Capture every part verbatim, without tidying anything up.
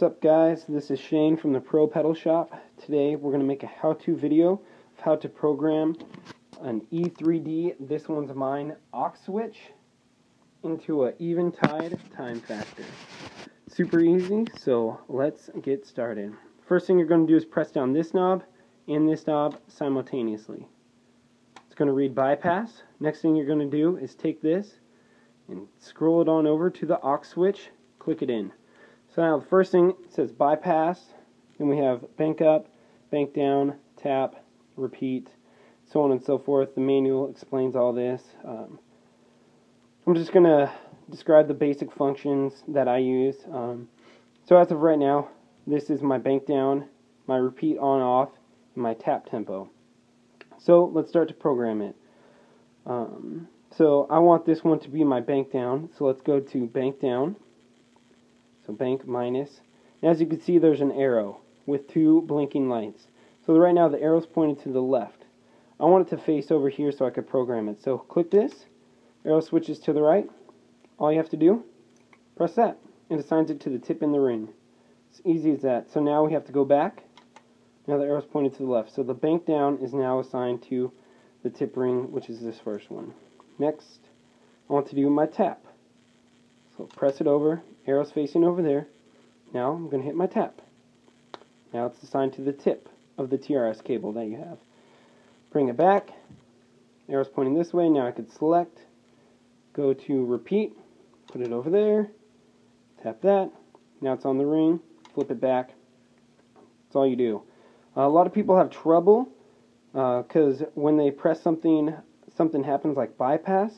What's up, guys? This is Shane from the Pro Pedal Shop. Today we're going to make a how-to video of how to program an E three D This one smyne aux switch into an Eventide time factor. Super easy, so let's get started. First thing you're going to do is press down this knob and this knob simultaneously. It's going to read bypass. Next thing you're going to do is take this and scroll it on over to the aux switch, click it in. So now the first thing says bypass, then we have bank up, bank down, tap, repeat, so on and so forth. The manual explains all this. Um, I'm just going to describe the basic functions that I use. Um, so as of right now, this is my bank down, my repeat on off, and my tap tempo. So let's start to program it. Um, so I want this one to be my bank down, so let's go to bank down. So bank minus. And as you can see, there's an arrow with two blinking lights. So right now the arrow's pointed to the left. I want it to face over here so I could program it. So click this, arrow switches to the right. All you have to do, press that, and assigns it to the tip in the ring. It's easy as that. So now we have to go back. Now the arrow's pointed to the left. So the bank down is now assigned to the tip ring, which is this first one. Next, I want to do my tap. So press it over, arrow's facing over there. Now I'm going to hit my tap. Now it's assigned to the tip of the T R S cable that you have. Bring it back, arrow's pointing this way. Now I could select, go to repeat, put it over there, tap that. Now it's on the ring, flip it back. That's all you do. Uh, a lot of people have trouble because uh, when they press something, something happens like bypass.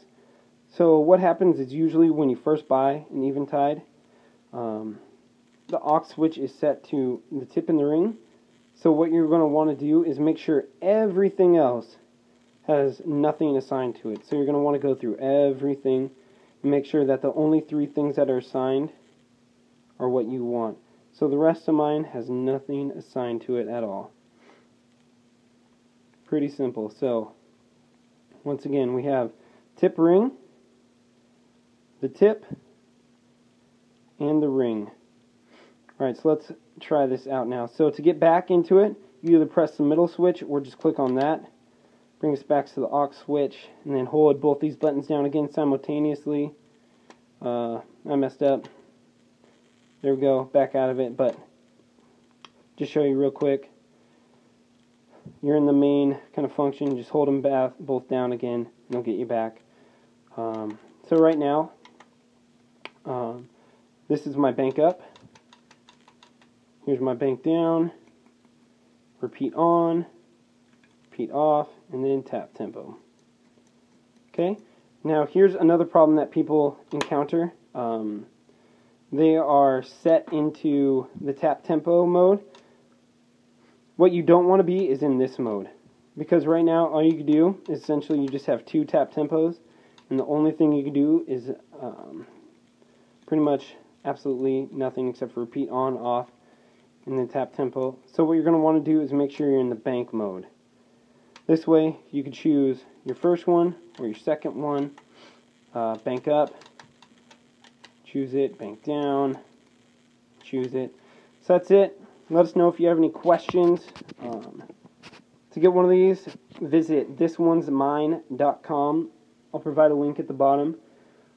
So what happens is usually when you first buy an Eventide, um, the aux switch is set to the tip in the ring. So what you're going to want to do is make sure everything else has nothing assigned to it. So you're going to want to go through everything and make sure that the only three things that are assigned are what you want. So the rest of mine has nothing assigned to it at all. Pretty simple. So once again, we have tip ring, the tip, and the ring. Alright, so let's try this out now. So to get back into it, you either press the middle switch or just click on that. Bring us back to the aux switch, and then hold both these buttons down again simultaneously. Uh, I messed up. There we go, back out of it, but just show you real quick. You're in the main kind of function, just hold them back, both down again, and they'll get you back. Um, so right now, Um, this is my bank up, here's my bank down, repeat on, repeat off, and then tap tempo. Okay, now here's another problem that people encounter. Um, they are set into the tap tempo mode. What you don't want to be is in this mode, because right now all you can do is essentially you just have two tap tempos, and the only thing you can do is um, pretty much absolutely nothing except for repeat on, off, and then tap tempo. So what you're going to want to do is make sure you're in the bank mode. This way you can choose your first one or your second one. Uh, bank up, choose it, bank down, choose it. So that's it. Let us know if you have any questions. Um, to get one of these, visit this one smyne dot com. I'll provide a link at the bottom.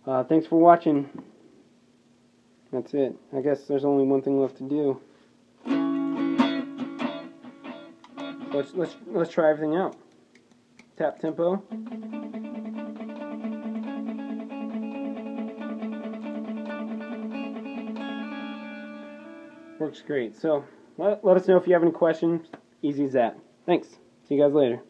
Uh, thanks for watching. That's it. I guess there's only one thing left to do. Let's let's let's try everything out. Tap tempo. Works great. So let let us know if you have any questions. Easy as that. Thanks. See you guys later.